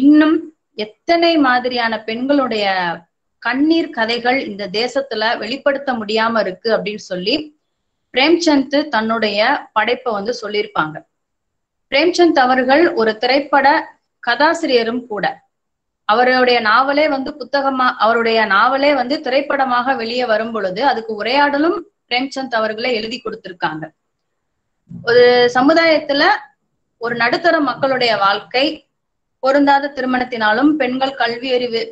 இன்னும் எத்தனை மாதிரியான பெண்களுடைய கண்ணீர் கதைகள் இந்த தேசத்துல வெளிப்படுத்த முடியாம இருக்கு அப்படின்னு சொல்லி பிரேம்சந்த் தன்னுடைய படைப்பை வந்து சொல்லியிருப்பாங்க. பிரேம்சந்த் அவர்கள் ஒரு திரைப்பட கதாசிரியரும் கூட. அவருடைய நாவலே வந்து புத்தகமா அவருடைய நாவலே வந்து திரைப்படமாக வெளியே வரும் பொழுது அதுக்கு உரையாடலும் பிரேம்சந்த் அவர்களே எழுதி கொடுத்திருக்காங்க. ஒரு சமுதாயத்துல ஒரு நடுத்தர மக்களுடைய வாழ்க்கை பொருந்தாத திருமணத்தினாலும் பெண்கள் கல்வி அறிவு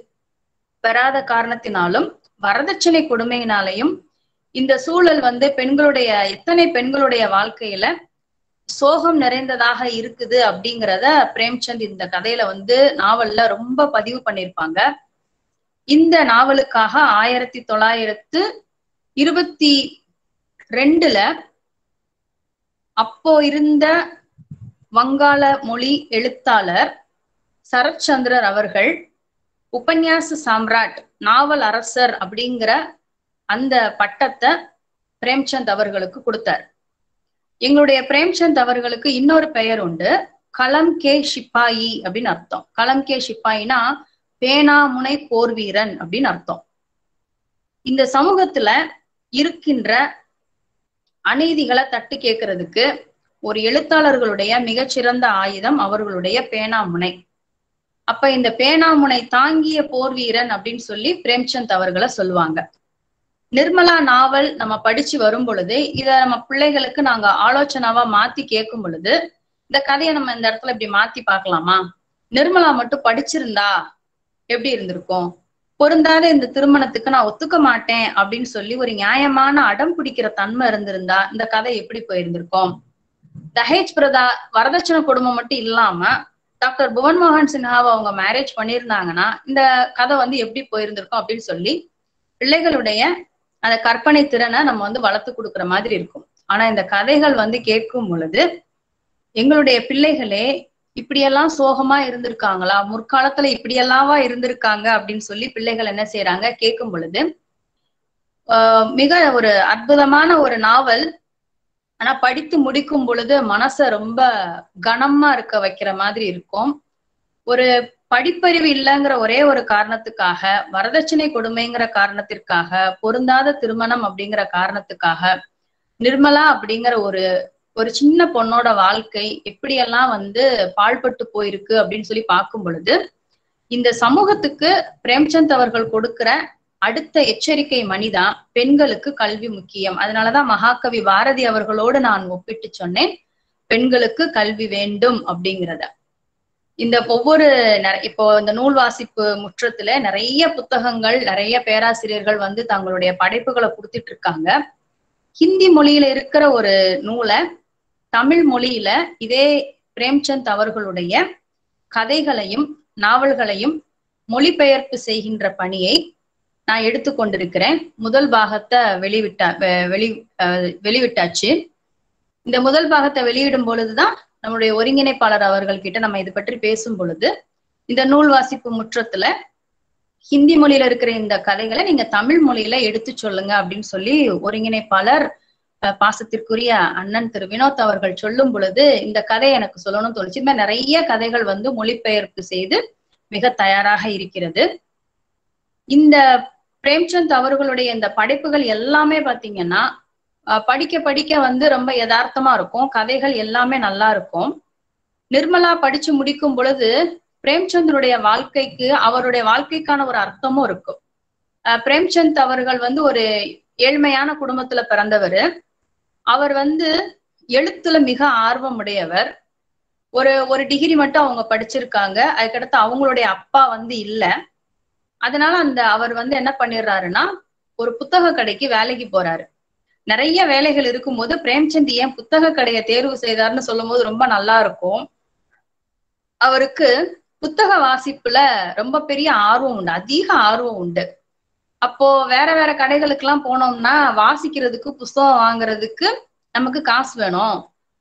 பெறாத காரணத்தினாலும் வரதட்சணை கொடுமையினாலையும் இந்த சூழல் வந்து பெண்களுடைய எத்தனை பெண்களுடைய வாழ்க்கையில சோகம் நிறைந்ததாக இருக்குது அப்படிங்கிறத பிரேம்சந்த் இந்த கதையில வந்து நாவல்ல ரொம்ப பதிவு பண்ணியிருப்பாங்க. இந்த நாவலுக்காக ஆயிரத்தி தொள்ளாயிரத்து இருபத்தி ரெண்டுல அப்போ இருந்த வங்காள மொழி எழுத்தாளர் சரத்சந்திரர் அவர்கள் உபன்யாச சாம்ராட் நாவல் அரசர் அப்படிங்கிற அந்த பட்டத்தை பிரேம்சந்த் அவர்களுக்கு கொடுத்தார். எங்களுடைய பிரேம்சந்த் அவர்களுக்கு இன்னொரு பெயர் உண்டு, களம் கே சிப்பாயி அப்படின்னு அர்த்தம். களம் கே சிப்பாயினா பேனா முனை போர் வீரன் அப்படின்னு அர்த்தம். இந்த சமூகத்துல இருக்கின்ற அநீதிகளை தட்டி கேட்கறதுக்கு ஒரு எழுத்தாளர்களுடைய மிகச்சிறந்த ஆயுதம் அவர்களுடைய பேனா முனை. அப்ப இந்த பேனாமுனை தாங்கிய போர் வீரன் அப்படின்னு சொல்லி பிரேம்சந்த் அவர்களை சொல்லுவாங்க. நிர்மலா நாவல் நம்ம படிச்சு வரும் பொழுது இதை நம்ம பிள்ளைகளுக்கு நாங்க ஆலோசனாவா மாத்தி கேட்கும் பொழுது இந்த கதையை நம்ம இந்த இடத்துல இப்படி மாத்தி பார்க்கலாமா, நிர்மலா மட்டும் படிச்சிருந்தா எப்படி இருந்திருக்கும், பொருந்தாத இந்த திருமணத்துக்கு நான் ஒத்துக்க மாட்டேன் அப்படின்னு சொல்லி ஒரு நியாயமான அடம் பிடிக்கிற தன்மை இருந்திருந்தா இந்த கதை எப்படி போயிருந்திருக்கும், தஹேஜ் பிரதா வரதட்சணை கொடுமை மட்டும் இல்லாம டாக்டர் புவன் மோகன் சின்ஹாவை அவங்க மேரேஜ் பண்ணியிருந்தாங்கன்னா இந்த கதை வந்து எப்படி போயிருந்திருக்கும் அப்படின்னு சொல்லி பிள்ளைகளுடைய அந்த கற்பனை திறனை நம்ம வந்து வளர்த்து கொடுக்குற மாதிரி இருக்கும். ஆனா இந்த கதைகள் வந்து கேட்கும் பொழுது எங்களுடைய பிள்ளைகளே இப்படியெல்லாம் சோகமா இருந்திருக்காங்களா, முற்காலத்துல இப்படியெல்லாமா இருந்திருக்காங்க அப்படின்னு சொல்லி பிள்ளைகள் என்ன செய்யறாங்க கேட்கும் பொழுது ஆஹ் மிக ஒரு அற்புதமான ஒரு நாவல். ஆனா படித்து முடிக்கும் பொழுது மனசை ரொம்ப கனமா இருக்க வைக்கிற மாதிரி இருக்கும். ஒரு படிப்பறிவு இல்லைங்கிற ஒரே ஒரு காரணத்துக்காக, வரதட்சணை கொடுமைங்கிற காரணத்திற்காக, பொருந்தாத திருமணம் அப்படிங்கிற காரணத்துக்காக நிர்மலா அப்படிங்கிற ஒரு ஒரு சின்ன பொண்ணோட வாழ்க்கை எப்படியெல்லாம் வந்து பாழ்பட்டு போயிருக்கு அப்படின்னு சொல்லி பார்க்கும் பொழுது இந்த சமூகத்துக்கு பிரேம்சந்த் அவர்கள் கொடுக்கிற அடுத்த எச்சரிக்கை மணிதான் பெண்களுக்கு கல்வி முக்கியம். அதனாலதான் மகாகவி பாரதி அவர்களோடு நான் ஒப்பிட்டு சொன்னேன் பெண்களுக்கு கல்வி வேண்டும் அப்படிங்கிறத. இந்த ஒவ்வொரு இப்போ இந்த நூல் வாசிப்பு முற்றத்துல நிறைய புத்தகங்கள் நிறைய பேராசிரியர்கள் வந்து தங்களுடைய படைப்புகளை கொடுத்துட்டு இருக்காங்க. ஹிந்தி மொழியில இருக்கிற ஒரு நூலை தமிழ் மொழியில இதே பிரேம்சந்த் அவர்களுடைய கதைகளையும் நாவல்களையும் மொழிபெயர்ப்பு செய்கின்ற பணியை நான் எடுத்துக்கொண்டிருக்கிறேன். முதல் பாகத்தை வெளிவிட்டா வெளி வெளிவிட்டாச்சு. இந்த முதல் பாகத்தை வெளியிடும் பொழுதுதான் நம்முடைய ஒருங்கிணைப்பாளர் அவர்கள் கிட்ட நம்ம இது பற்றி பேசும் பொழுது இந்த நூல் வாசிப்பு முற்றத்துல ஹிந்தி மொழியில இருக்கிற இந்த கதைகளை நீங்க தமிழ் மொழியில எடுத்து சொல்லுங்க அப்படின்னு சொல்லி ஒருங்கிணைப்பாளர் பாசத்திற்குரிய அண்ணன் திரு வினோத் அவர்கள் சொல்லும் பொழுது இந்த கதையை எனக்கு சொல்லணும்னு தோணுச்சு. இந்த நிறைய கதைகள் வந்து மொழிபெயர்ப்பு செய்து மிக தயாராக இருக்கிறது. இந்த பிரேம்சந்த் அவர்களுடைய இந்த படைப்புகள் எல்லாமே பாத்தீங்கன்னா படிக்க படிக்க வந்து ரொம்ப யதார்த்தமா இருக்கும், கதைகள் எல்லாமே நல்லா இருக்கும். நிர்மலா படிச்சு முடிக்கும் பொழுது பிரேம்சந்தருடைய வாழ்க்கைக்கு அவருடைய வாழ்க்கைக்கான ஒரு அர்த்தமும் இருக்கும். அஹ் பிரேம்சந்த் அவர்கள் வந்து ஒரு ஏழ்மையான குடும்பத்துல பிறந்தவர். அவர் வந்து எழுத்துல மிக ஆர்வம் உடையவர். ஒரு ஒரு டிகிரி மட்டும் அவங்க படிச்சிருக்காங்க. அதுக்கடுத்து அவங்களுடைய அப்பா வந்து இல்ல. அதனால அந்த அவர் வந்து என்ன பண்ணிடுறாருன்னா ஒரு புத்தக கடைக்கு வேலைக்கு போறாரு. நிறைய வேலைகள் இருக்கும்போது பிரேம்சந்த் ஏன் புத்தக கடையை தேர்வு செய்தார்னு சொல்லும் போது ரொம்ப நல்லா இருக்கும். அவருக்கு புத்தக வாசிப்புல ரொம்ப பெரிய ஆர்வம் உண்டு, அதிக ஆர்வம் உண்டு. அப்போ வேற வேற கடைகளுக்கு எல்லாம் போனோம்னா வாசிக்கிறதுக்கு புத்தகம் வாங்குறதுக்கு நமக்கு காசு வேணும்.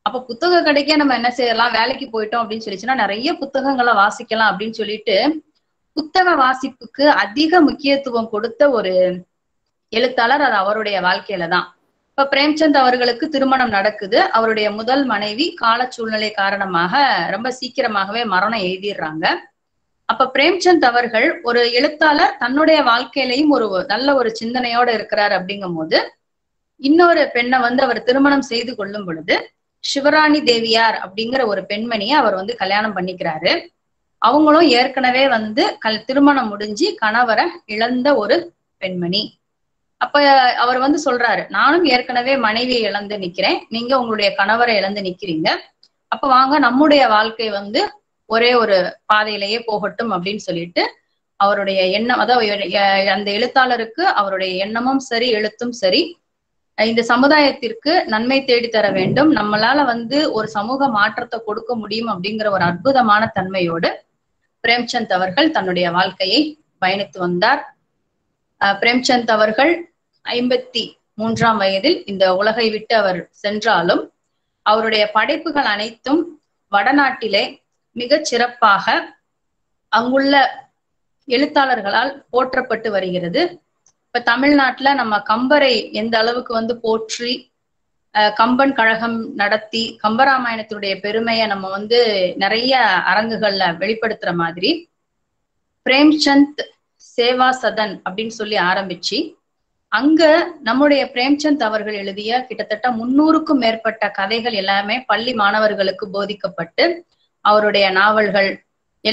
அப்ப புத்தக கடைக்கே நம்ம என்ன செய்யலாம், வேலைக்கு போயிட்டோம் அப்படின்னு சொல்லிச்சுன்னா நிறைய புத்தகங்களை வாசிக்கலாம் அப்படின்னு சொல்லிட்டு புத்தக வாசிப்புக்கு அதிக முக்கியத்துவம் கொடுத்த ஒரு எழுத்தாளர். அது அவருடைய வாழ்க்கையில தான். இப்ப பிரேம்சந்த் அவர்களுக்கு திருமணம் நடக்குது. அவருடைய முதல் மனைவி கால சூழ்நிலை காரணமாக ரொம்ப சீக்கிரமாகவே மரணம் எழுதிடுறாங்க. அப்ப பிரேம்சந்த் அவர்கள் ஒரு எழுத்தாளர், தன்னுடைய வாழ்க்கையிலையும் ஒரு நல்ல ஒரு சிந்தனையோட இருக்கிறார். அப்படிங்கும் போது இன்னொரு பெண்ணை வந்து அவர் திருமணம் செய்து கொள்ளும் பொழுது சிவராணி தேவியார் அப்படிங்கிற ஒரு பெண்மணியை அவர் வந்து கல்யாணம் பண்ணிக்கிறாரு. அவங்களும் ஏற்கனவே வந்து கல் திருமணம் முடிஞ்சு கணவரை இழந்த ஒரு பெண்மணி. அப்ப அவர் வந்து சொல்றாரு, நானும் ஏற்கனவே மனைவியை இழந்து நிக்கிறேன், நீங்க உங்களுடைய கணவரை இழந்து நிக்கிறீங்க, அப்ப வாங்க நம்முடைய வாழ்க்கை வந்து ஒரே ஒரு பாதையிலேயே போகட்டும் அப்படின்னு சொல்லிட்டு அவருடைய எண்ணம், அதாவது அந்த எழுத்தாளருக்கு அவருடைய எண்ணமும் சரி எழுத்தும் சரி இந்த சமுதாயத்திற்கு நன்மை தேடித்தர வேண்டும், நம்மளால வந்து ஒரு சமூக மாற்றத்தை கொடுக்க முடியும் அப்படிங்கிற ஒரு அற்புதமான தன்மையோடு பிரேம்சந்த் அவர்கள் தன்னுடைய வாழ்க்கையை பயணித்து வந்தார். பிரேம்சந்த் அவர்கள் ஐம்பத்தி மூன்றாம் வயதில் இந்த உலகை விட்டு அவர் சென்றாலும் அவருடைய படைப்புகள் அனைத்தும் வடநாட்டிலே மிக சிறப்பாக அங்குள்ள எழுத்தாளர்களால் போற்றப்பட்டு வருகிறது. இப்ப தமிழ்நாட்டுல நம்ம கம்பரை எந்த அளவுக்கு வந்து போற்றி கம்பன் கழகம் நடத்தி கம்பராமாயணத்தினுடைய பெருமையை நம்ம வந்து நிறைய அரங்குகள்ல வெளிப்படுத்துற மாதிரி பிரேம்சந்த் சேவா சதன் அப்படின்னு சொல்லி ஆரம்பிச்சு அங்க நம்முடைய பிரேம்சந்த் அவர்கள் எழுதிய கிட்டத்தட்ட முன்னூறுக்கும் மேற்பட்ட கதைகள் எல்லாமே பள்ளி மாணவர்களுக்கு போதிக்கப்பட்டு அவருடைய நாவல்கள்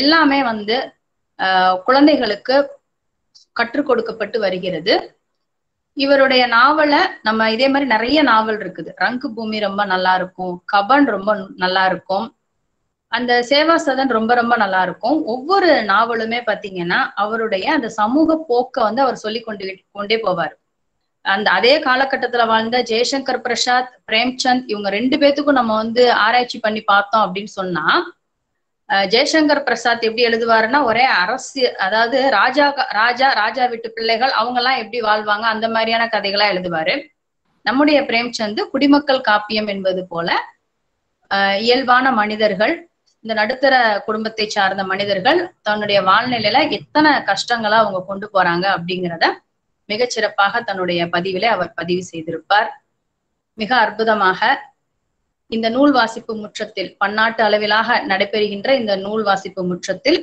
எல்லாமே வந்து அஹ் குழந்தைகளுக்கு கற்றுக் கொடுக்கப்பட்டு வருகிறது. இவருடைய நாவலை நம்ம இதே மாதிரி நிறைய நாவல் இருக்குது. ரங்கபூமி ரொம்ப நல்லா இருக்கும், கபன் ரொம்ப நல்லா இருக்கும், அந்த சேவா சதன் ரொம்ப ரொம்ப நல்லா இருக்கும். ஒவ்வொரு நாவலுமே பாத்தீங்கன்னா அவருடைய அந்த சமூக போக்க வந்து அவர் சொல்லி கொண்டு கொண்டே போவார். அந்த அதே காலகட்டத்துல வாழ்ந்த ஜெய்சங்கர் பிரசாத், பிரேம்சந்த் இவங்க ரெண்டு பேத்துக்கும் நம்ம வந்து ஆராய்ச்சி பண்ணி பார்த்தோம் அப்படின்னு சொன்னா ஜெய்சங்கர் பிரசாத் எப்படி எழுதுவாருன்னா ஒரே அரசியல், அதாவது ராஜா ராஜா ராஜா வீட்டு பிள்ளைகள் அவங்க எல்லாம் எப்படி வாழ்வாங்க அந்த மாதிரியான கதைகளா எழுதுவாரு. நம்முடைய பிரேம்சந்த் குடிமக்கள் காப்பியம் என்பது போல அஹ் இயல்பான மனிதர்கள், இந்த நடுத்தர குடும்பத்தை சார்ந்த மனிதர்கள் தன்னுடைய வாழ்நிலையில எத்தனை கஷ்டங்களா அவங்க கொண்டு போறாங்க அப்படிங்கிறத மிகச்சிறப்பாக தன்னுடைய பதிவிலே அவர் பதிவு செய்திருப்பார். மிக அற்புதமாக இந்த நூல் வாசிப்பு முற்றத்தில், பன்னாட்டு அளவிலாக நடைபெறுகின்ற இந்த நூல் வாசிப்பு முற்றத்தில்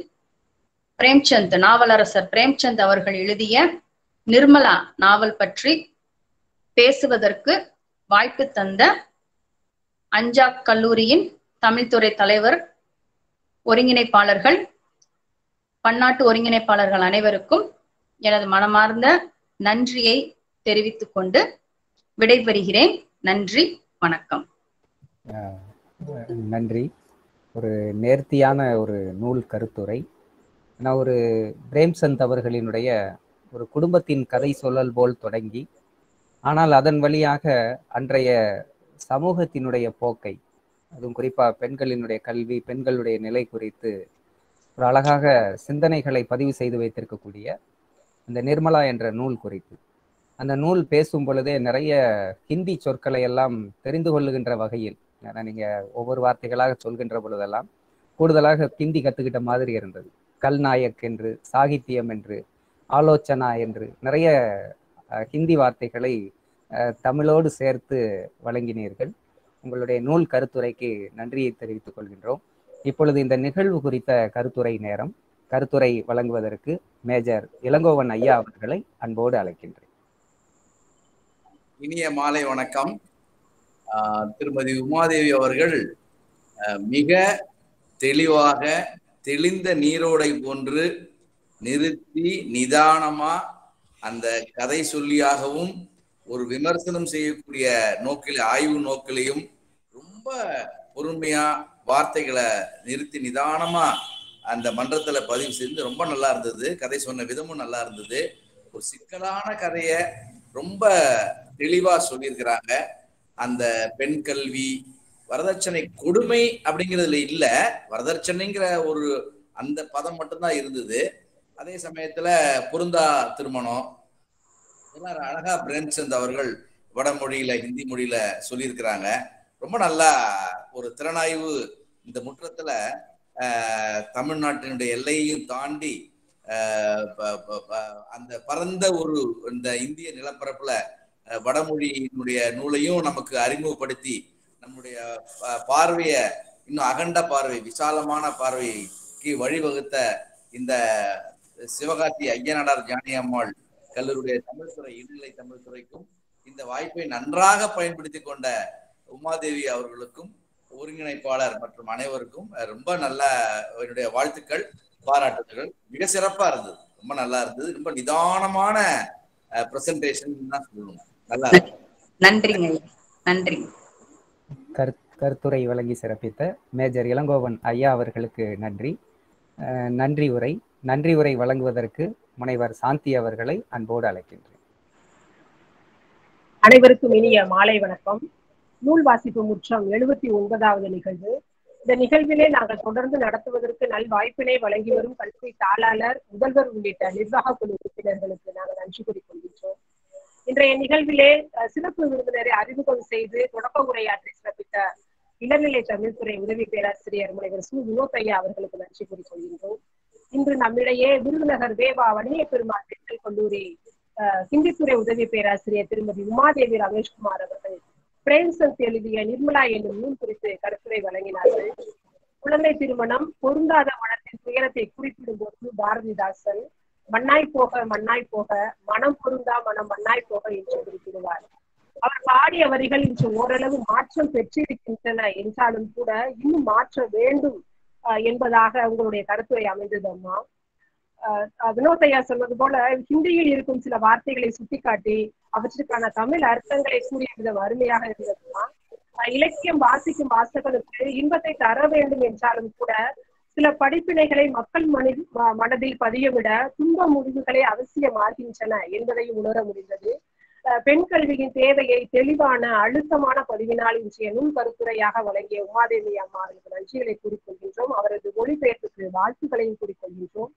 பிரேம்சந்த், நாவலரசர் பிரேம்சந்த் அவர்கள் எழுதிய நிர்மலா நாவல் பற்றி பேசுவதற்கு வாய்ப்பு தந்த அஞ்சாக் கல்லூரியின் தமிழ்துறை தலைவர், ஒருங்கிணைப்பாளர்கள், பன்னாட்டு ஒருங்கிணைப்பாளர்கள் அனைவருக்கும் எனது மனமார்ந்த நன்றியை தெரிவித்துக் கொண்டு விடைபெறுகிறேன். நன்றி, வணக்கம். நன்றி. ஒரு நேர்த்தியான ஒரு நூல் கருத்துரை. நான் ஒரு பிரேம்சந்த் அவர்களினுடைய ஒரு குடும்பத்தின் கதை சொல்லல் போல் தொடங்கி, ஆனால் அதன் வழியாக அன்றைய சமூகத்தினுடைய போக்கை, அதுவும் குறிப்பாக பெண்களினுடைய கல்வி, பெண்களுடைய நிலை குறித்து ஒரு அழகாக சிந்தனைகளை பதிவு செய்து வைத்திருக்கக்கூடிய அந்த நிர்மலா என்ற நூல் குறித்து, அந்த நூல் பேசும் பொழுதே நிறைய ஹிந்தி சொற்களை எல்லாம் தெரிந்து கொள்ளுகின்ற வகையில், ஏன்னா நீங்கள் ஒவ்வொரு வார்த்தைகளாக சொல்கின்ற பொழுதெல்லாம் கூடுதலாக ஹிந்தி கற்றுக்கிட்ட மாதிரி இருந்தது. கல்நாயக் என்று, சாகித்யம் என்று, ஆலோசனா என்று நிறைய ஹிந்தி வார்த்தைகளை தமிழோடு சேர்த்து வழங்கினீர்கள். உங்களுடைய நூல் கருத்துரைக்கு நன்றியை தெரிவித்துக் கொள்கின்றோம். இப்பொழுது இந்த நிகழ்வு குறித்த கருத்துரை நேரம். கருத்துரை வழங்குவதற்கு மேஜர் இளங்கோவன் ஐயா அவர்களை அன்போடு அழைக்கின்றேன். இனிய மாலை வணக்கம். திருமதி உமாதேவி அவர்கள் மிக தெளிவாக, தெளிந்த நீரோடை போன்று நிறுத்தி நிதானமா அந்த கதை சொல்லியாகவும் ஒரு விமர்சனம் செய்யக்கூடிய நோக்கில், ஆய்வு நோக்கிலையும் ரொம்ப பொறுமையா வார்த்தைகளை நிறுத்தி நிதானமா அந்த மன்றத்துல பதிவு செய்து ரொம்ப நல்லா இருந்தது. கதை சொன்ன விதமும் நல்லா இருந்தது. ஒரு சிக்கலான கதையை ரொம்ப தெளிவா சொல்லியிருக்கிறாங்க. அந்த பெண் கல்வி வரதட்சணை கொடுமை அப்படிங்கிறதுல இல்ல, வரதட்சணைங்கிற ஒரு அந்த பதம் மட்டும்தான் இருந்தது. அதே சமயத்துல பொருந்தா திருமணம் எல்லாரும் அழகா பிரேம்சந்த் அவர்கள் வடமொழியில ஹிந்தி மொழியில சொல்லியிருக்கிறாங்க. ரொம்ப நல்லா ஒரு திறனாய்வு இந்த முற்றத்துல தமிழ்நாட்டினுடைய எல்லையையும் தாண்டி அந்த பரந்த ஒரு இந்த இந்திய நிலப்பரப்புல வடமொழியினுடைய நூலையும் நமக்கு அறிமுகப்படுத்தி நம்முடைய பார்வைய இன்னும் அகண்ட பார்வை விசாலமான பார்வைக்கு வழிவகுத்த இந்த சிவகாசி ஐயனார் ஜானியம்மாள் கல்லூரியுடைய தமிழ்துறை இடைநிலை தமிழ்துறைக்கும் இந்த வாய்ப்பை நன்றாக பயன்படுத்தி கொண்ட உமாதேவி அவர்களுக்கும் ஒருங்கிணைப்பாளர் மற்றும் அனைவருக்கும் ரொம்ப நல்ல என்னுடைய வாழ்த்துக்கள் பாராட்டுகள். மிக சிறப்பா இருந்தது, ரொம்ப நல்லா இருந்தது. ரொம்ப நிதானமான பிரசன்டேஷன் தான் சொல்லணும். நல்லா இருக்கு. நன்றிங்க, நன்றி. கருத்துரை வழங்கி சிறப்பித்த மேஜர் இளங்கோவன் ஐயா அவர்களுக்கு நன்றி. நன்றி உரை நன்றி உரை வழங்குவதற்கு முனைவர் சாந்தி அவர்களை அன்போடு அழைக்கின்றேன். அனைவருக்கும் இனிய மாலை வணக்கம். நூல் வாசிப்பு முற்றம் எழுபத்தி ஒன்பதாவது நிகழ்வு. இந்த நிகழ்விலே நாங்கள் தொடர்ந்து நடத்துவதற்கு நல் வாய்ப்பினை வழங்கி வரும் கல்வி தாளாளர், முதல்வர் உள்ளிட்ட நிர்வாக குழு உறுப்பினர்களுக்கு நாங்கள் நன்றி கூறிக் கொள்கின்றோம். இன்றைய நிகழ்விலே சிறப்பு விருந்தினரை அறிமுகம் செய்து தொடக்க உரையாற்றி சிறப்பித்த இளநிலை தமிழ்துறை உதவி பேராசிரியர் முனைவர் சு வினோதையா அவர்களுக்கு நன்றி கூறிக் கொள்கின்றோம். இன்று நம்மிடையே விருதுநகர் வேவா வன்னிய பெருமாள் பெண்கள் கல்லூரி ஹிந்தித்துறை உதவி பேராசிரியர் திருமதி உமாதேவி ரமேஷ்குமார் அவர்கள் பிரேம்சந்த் எழுதிய நிர்மலா என்னும் நூல் குறித்து கருத்துரை வழங்கினார்கள். குழந்தை திருமணம், பொருந்தாத மனத்தின் துயரத்தை குறிப்பிடும் போது பாரதிதாசன் மண்ணாய் போக மண்ணாய் போக, மனம் பொருந்தா மனம் மண்ணாய் போக என்று குறிப்பிடுவார். அவர் பாடிய வரிகள் இன்று ஓரளவு மாற்றம் பெற்றிருக்கின்றன என்றாலும் கூட இன்னும் மாற்ற வேண்டும் என்பதாக உங்களுடைய கருத்துரை அமைந்தது அம்மா. அஹ் வினோதையா சொன்னது போல ஹிந்தியில் இருக்கும் சில வார்த்தைகளை சுட்டிக்காட்டி அவற்றுக்கான தமிழ் அர்த்தங்களை கூறிய விதம் அருமையாக இருந்ததுமா. இலக்கியம் வாசிக்கும் வாசகனுக்கு இன்பத்தை தர வேண்டும் என்றாலும் கூட சில படிப்பினைகளை மக்கள் மனதில் மனதில் பதியவிட துன்ப முடிவுகளை அவசியமாகின்றன என்பதையும் உணர முடிந்தது. பெண் கல்வியின் தேவையை தெளிவான அழுத்தமான பதிவினால் இன்றைய நூல் கருத்துரையாக வழங்கிய உமாதேவி அம்மா அவர்களுக்கு நன்றிகளை கூறிக்கொள்கின்றோம். அவரது மொழிபெயர்ப்புக்கு வாழ்த்துக்களையும் கூறிக்கொள்கின்றோம்.